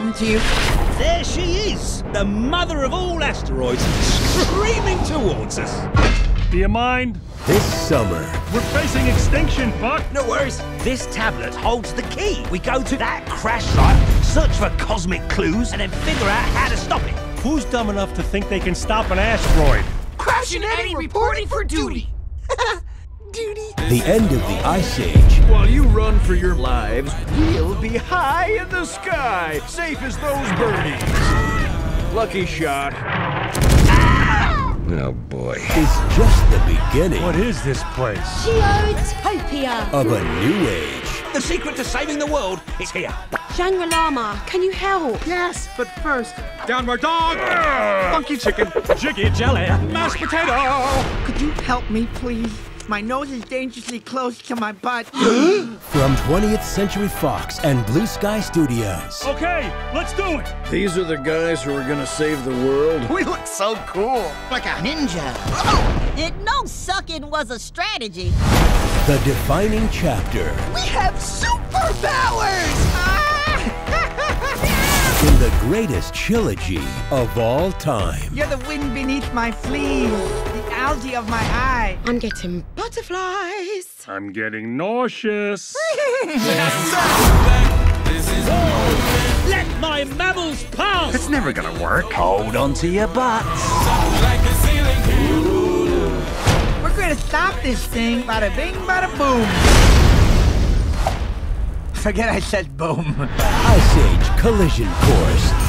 come to you. There she is, the mother of all asteroids, screaming towards us. Do you mind? This summer, we're facing extinction, Buck. No worries. This tablet holds the key. We go to that crash site, search for cosmic clues, and then figure out how to stop it. Who's dumb enough to think they can stop an asteroid? Crashing Eddie reporting for duty. Duty. The end of the Ice Age. While you run for your lives, we'll be high in the sky, safe as those birdies. Lucky shot. Oh boy. It's just the beginning. What is this place? Geotopia. Of a new age. The secret to saving the world is here. Shangri-Lama, can you help? Yes, but first, downward dog, funky chicken, jiggy jelly, mashed potato. Could you help me, please? My nose is dangerously close to my butt. From 20th Century Fox and Blue Sky Studios. Okay, let's do it. These are the guys who are gonna save the world. We look so cool, like a ninja. Oh, it no sucking was a strategy. The defining chapter. We have superpowers! In the greatest trilogy of all time. You're the wind beneath my fleece, the algae of my eye. I'm getting butterflies. I'm getting nauseous. Let my mammals pass! It's never gonna work. Hold on to your butts. We're gonna stop this thing. Bada bing, bada boom. Forget I said boom. Ice Age Collision Course.